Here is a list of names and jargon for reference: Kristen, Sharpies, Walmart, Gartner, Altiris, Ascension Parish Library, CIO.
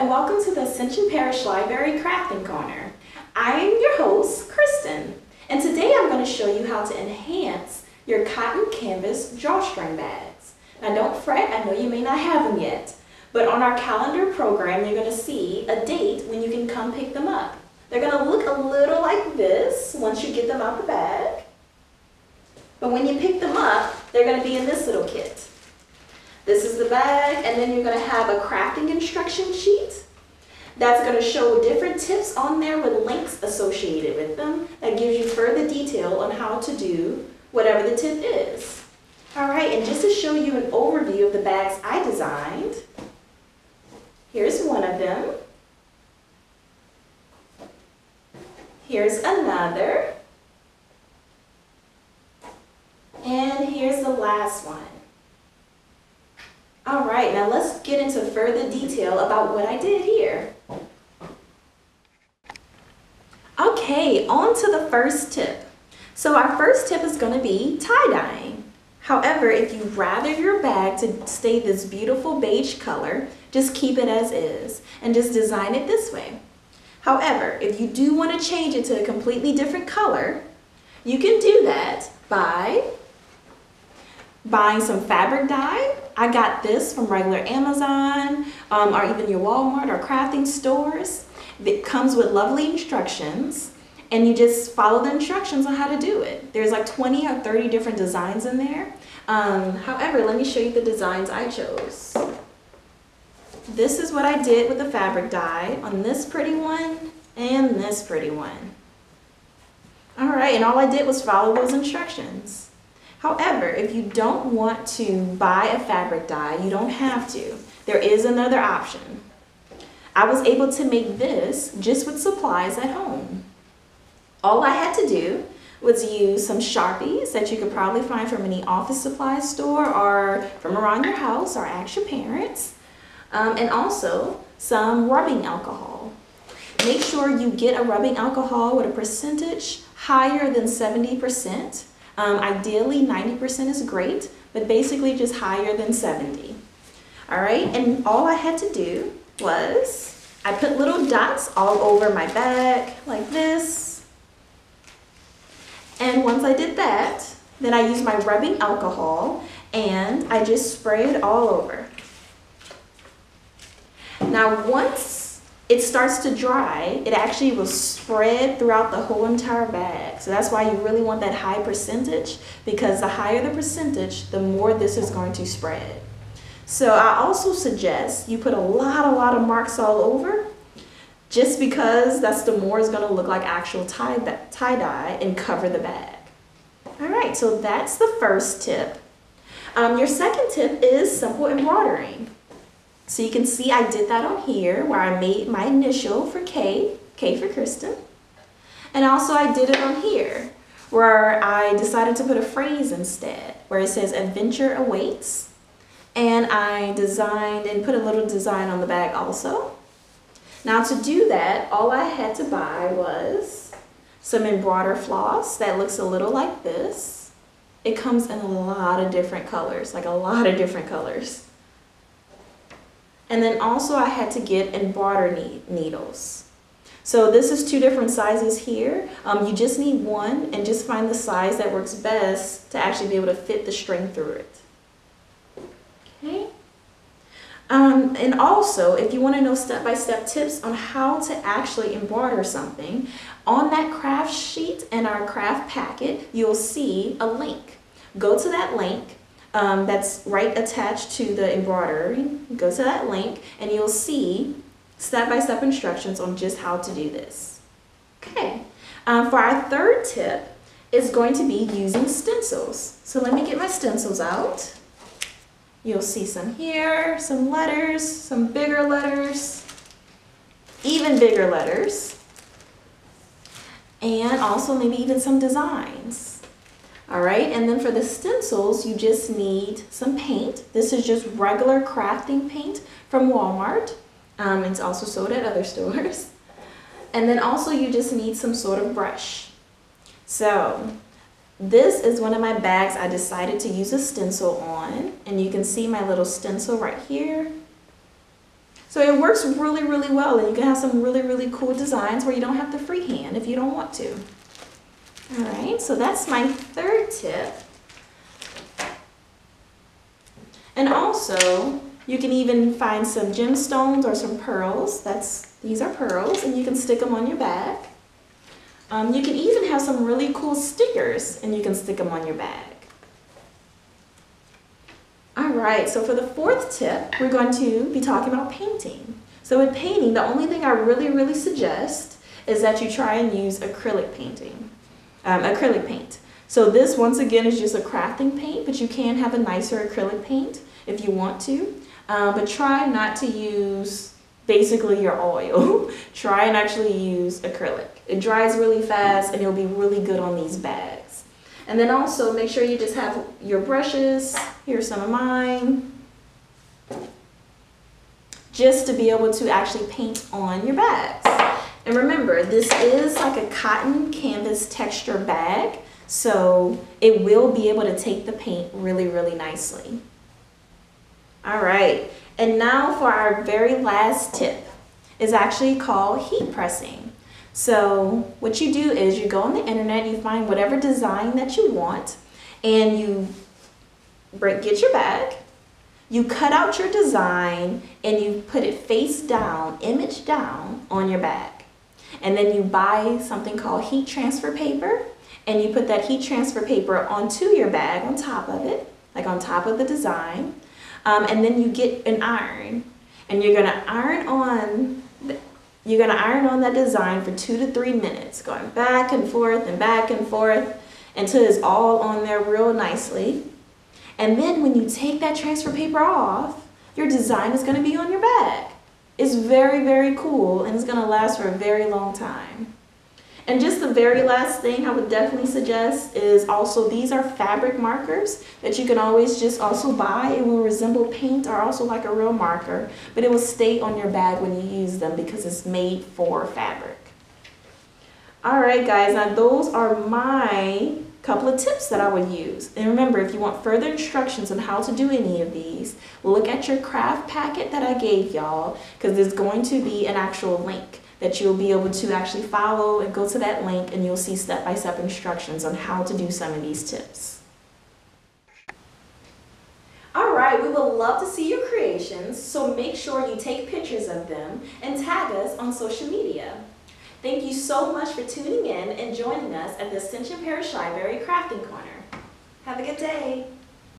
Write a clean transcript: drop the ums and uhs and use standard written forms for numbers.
and welcome to the Ascension Parish Library Crafting Corner. I am your host, Kristen, and today I'm going to show you how to enhance your cotton canvas drawstring bags. Now don't fret, I know you may not have them yet, but on our calendar program you're going to see a date when you can come pick them up. They're going to look a little like this once you get them out the bag, but when you pick them up, they're going to be in this little kit. This is the bag, and then you're going to have a crafting instruction sheet that's going to show different tips on there with links associated with them that gives you further detail on how to do whatever the tip is. Alright, and just to show you an overview of the bags I designed, here's one of them, here's another, and here's the last one. All right, now let's get into further detail about what I did here. Okay, on to the first tip. So our first tip is going to be tie-dyeing. However, if you rather your bag to stay this beautiful beige color, just keep it as is and just design it this way. However, if you do want to change it to a completely different color, you can do that by buying some fabric dye. I got this from regular Amazon or even your Walmart or crafting stores. It comes with lovely instructions, and you just follow the instructions on how to do it. There's like 20 or 30 different designs in there. However, let me show you the designs I chose. This is what I did with the fabric dye on this pretty one and this pretty one. All right, and all I did was follow those instructions. However, if you don't want to buy a fabric dye, you don't have to. There is another option. I was able to make this just with supplies at home. All I had to do was use some Sharpies that you could probably find from any office supply store or from around your house or ask your parents, and also some rubbing alcohol. Make sure you get a rubbing alcohol with a percentage higher than 70%. Ideally 90% is great, but basically just higher than 70. All right, and all I had to do was I put little dots all over my bag like this. And once I did that, then I used my rubbing alcohol and I just sprayed it all over. Now once it starts to dry, it actually will spread throughout the whole entire bag. So that's why you really want that high percentage, because the higher the percentage, the more this is going to spread. So I also suggest you put a lot of marks all over, just because that's the more it's gonna look like actual tie-dye and cover the bag. All right, so that's the first tip. Your second tip is simple embroidering. So you can see I did that on here where I made my initial for K for Kristen. And also I did it on here where I decided to put a phrase instead where it says adventure awaits. And I designed and put a little design on the bag also. Now to do that, all I had to buy was some embroider floss that looks a little like this. It comes in a lot of different colors. And then also I had to get embroidery needles. So this is two different sizes here. You just need one and just find the size that works best to actually be able to fit the string through it. Okay. And also, if you want to know step-by-step tips on how to actually embroider something, on that craft sheet and our craft packet, you'll see a link. Go to that link. That's right attached to the embroidery. Go to that link and you'll see step-by-step instructions on just how to do this. Okay, for our third tip is going to be using stencils. So let me get my stencils out. You'll see some here, some letters, some bigger letters, even bigger letters, and also maybe even some designs. All right, and then for the stencils, you just need some paint. This is just regular crafting paint from Walmart. It's also sold at other stores. And then also you just need some sort of brush. So this is one of my bags I decided to use a stencil on, and you can see my little stencil right here. So it works really, really well, and you can have some really, really cool designs where you don't have to freehand if you don't want to. All right, so that's my third tip. And also, you can even find some gemstones or some pearls. These are pearls, and you can stick them on your bag. You can even have some really cool stickers, and you can stick them on your bag. All right, so for the fourth tip, we're going to be talking about painting. So with painting, the only thing I really, really suggest is that you try and use acrylic paint. So this, once again, is just a crafting paint, but you can have a nicer acrylic paint if you want to. But try not to use basically your oil. Try and actually use acrylic. It dries really fast, and it'll be really good on these bags. And then also make sure you just have your brushes. Here's some of mine, just to be able to actually paint on your bags. And remember, this is like a cotton canvas texture bag, so it will be able to take the paint really, really nicely. All right, and now for our very last tip is actually called heat pressing. So what you do is you go on the internet, you find whatever design that you want, and you get your bag, you cut out your design, and you put it face down, image down on your bag. And then you buy something called heat transfer paper, and you put that heat transfer paper onto your bag on top of it, like on top of the design. And then you get an iron, and you're gonna iron on that design for 2 to 3 minutes, going back and forth and back and forth until it's all on there real nicely. And then when you take that transfer paper off, your design is gonna be on your bag. It's very, very cool, and it's gonna last for a very long time. And just the very last thing I would definitely suggest is also these are fabric markers that you can always just also buy. It will resemble paint or also like a real marker, but it will stay on your bag when you use them because it's made for fabric. All right, guys, now those are my couple of tips that I would use. And remember, if you want further instructions on how to do any of these, look at your craft packet that I gave y'all, because there's going to be an actual link that you'll be able to actually follow and go to that link, and you'll see step-by-step instructions on how to do some of these tips. All right, we would love to see your creations, so make sure you take pictures of them and tag us on social media. Thank you so much for tuning in and joining us at the Ascension Parish Library Crafting Corner. Have a good day.